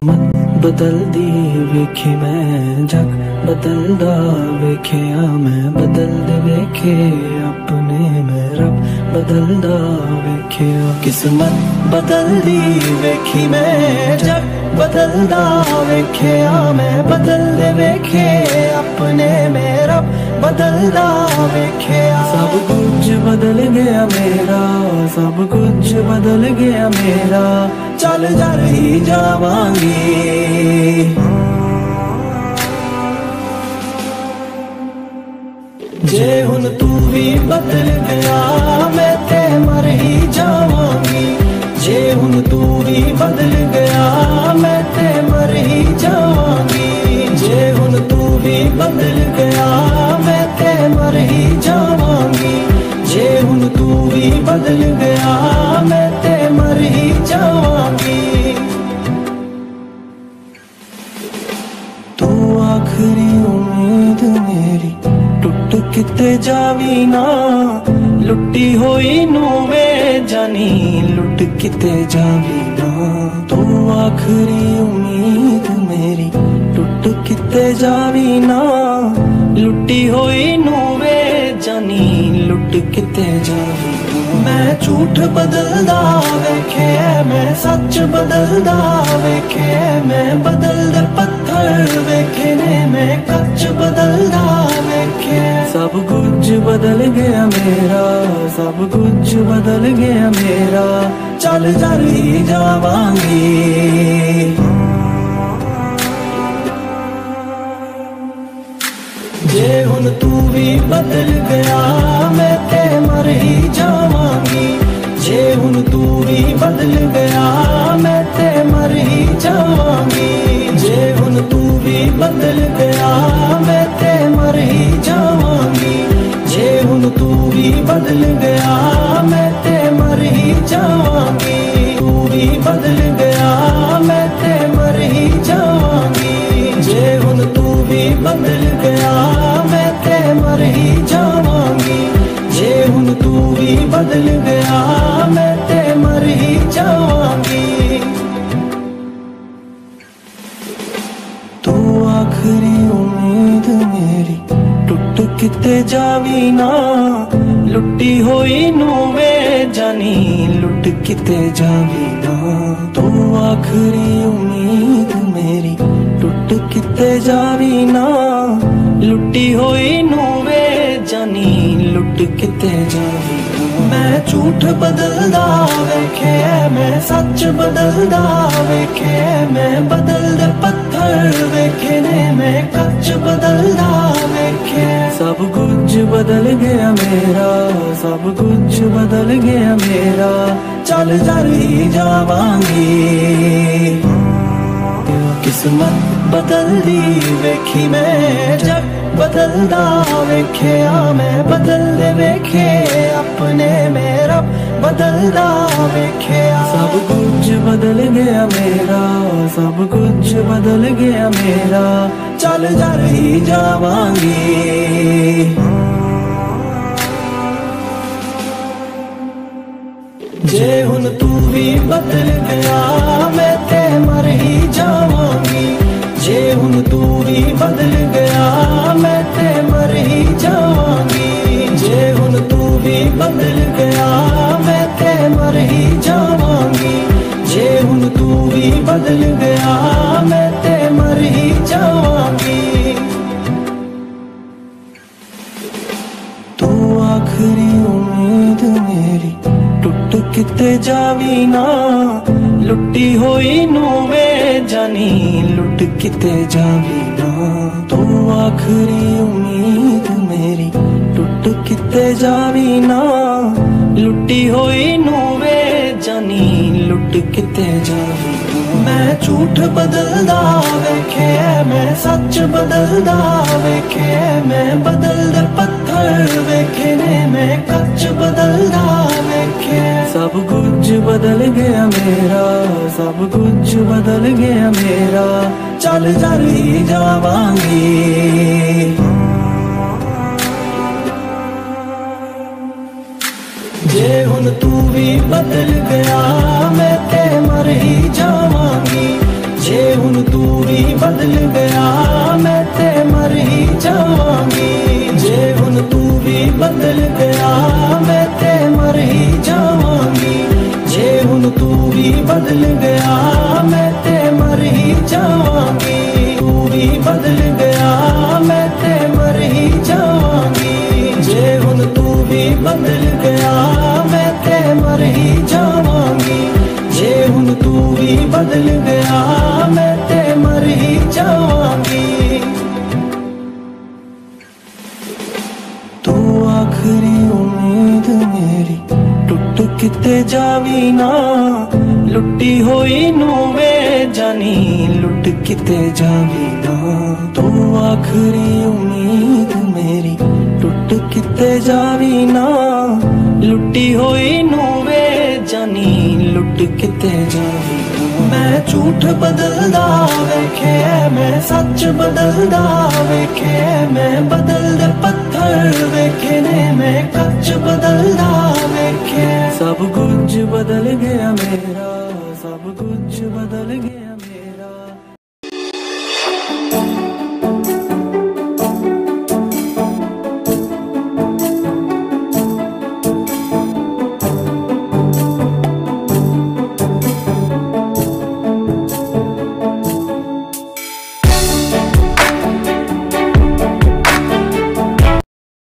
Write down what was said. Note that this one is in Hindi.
बदल दी वेखे मैं जग बदल दा वेख्या मैं बदल दे वेखे अपने मैं रब बदल दा वेख्या किस्मत बदल दी वेखी मैं जग बदल दा वेख्या मैं बदल दे वेखे अपने मैं रब बदल दा वेख्या सब कुछ बदल गया मेरा सब कुछ बदल गया मेरा चल जा रही जावांगी। जे हुन तू भी बदल गया मैं ते मर ही जावांगी। जे हुन तू भी बदल गया मैं ते मर ही जावांगी। जे हुन तू भी बदल गया मैं ते मर ही जावांगी। जे हुन तू भी बदल गया मैं ते मर ही जावांगी। तू आखिरी उम्मीद मेरी टुट किते जावी ना लुटी होई नूवे जानी लुट किते जावी ना। तू आखरी उम्मीद मेरी टुट किते जावी ना लुटी होई नूवे जानी लुट किते जावी ना। मैं झूठ बदलदा वेखे मैं सच बदलदा वेखे मैं बदल दे पत्थर वेखे ने मैं कच्च बदलदा वेखे। सब कुछ बदल गया मेरा सब कुछ बदल गया मेरा चल चली जावांगी। जे हुन तू भी बदल गया मैं ते मर ही जावांगी। जे हुन तू भी बदल गया मैं ते मर ही जावांगी। जे हुन तू भी बदल गया मैं ते मर ही जावांगी। जे हुन तू भी बदल गया मैं ते मर ही जावांगी। तू भी बदल गया मैं ते मर ही जावांगी। जे हुन तू भी बदल गया मैं ते मर ही जावांगी। जे हुन तू भी बदल गया मैं ते मर ही जावांगी। तू आखिरी उम्मीद मेरी टुट किते जावी ना लुटी होई नूवे जानी लुट किते जावी ना। तू आखिरी उम्मीद मेरी टुट किते जावी ना लुटी होई नूवे जानी लुट किते जावी ना। मैं झूठ बदलदा वेखे मैं सच बदलदा वेखे मैं बदल दे पत्थर वेखे ने मैं कच्च बदलदा वेखे। सब कुछ बदल गया मेरा सब कुछ बदल गया मेरा चल चली जावांगी। किस्मत बदल दी वेखी मैं जग बदलदा वेख्या मैं बदल दे वेखे अपने मैं रब बदलदा वेख्या। सब कुछ बदल गया मेरा सब कुछ बदल गया मेरा चल चली जावांगी। जे हुन तू भी बदल गया मैं ते मर ही जावांगी। जे हुन तू भी बदल गया मैं ते मर ही जावांगी। जे हुन तू भी बदल गया मैं ते मर ही जावांगी। जे हुन तू भी बदल गया मैं ते मर ही जावांगी। तू आखिरी उम्मीद मेरी टुट किते जावी ना लुटी होई नूवे जानी लुट किते जावी ना। तू आखरी उम्मीद मेरी टुट किते जावी ना लुटी होई नूवे जानी लुट किते जावी ना। मैं झूठ बदलदा वेखे मैं सच बदलदा वेखे मैं बदल दे पत्थर वेखे ने मैं कच्च बदलदा वेखे। सब कुछ बदल गया मेरा सब कुछ बदल गया मेरा चल चली जावांगी। जे हुन तू भी बदल गया मैं ते मर ही जावांगी। जे किते जावी ना लुटी होई नूवे जानी लुट किते जावी ना तू आखरी उम्मीद मेरी टुट किते जावी ना लुटी होई नूवे जानी लुट किते जावी ना। मैं झूठ बदलदा वेखे मैं सच बदलदा वेखे मैं बदलदे पत्थर वेखे ने मैं कच्च बदलदा वेखे सब कुछ बदल गया मेरा सब कुछ बदल गया।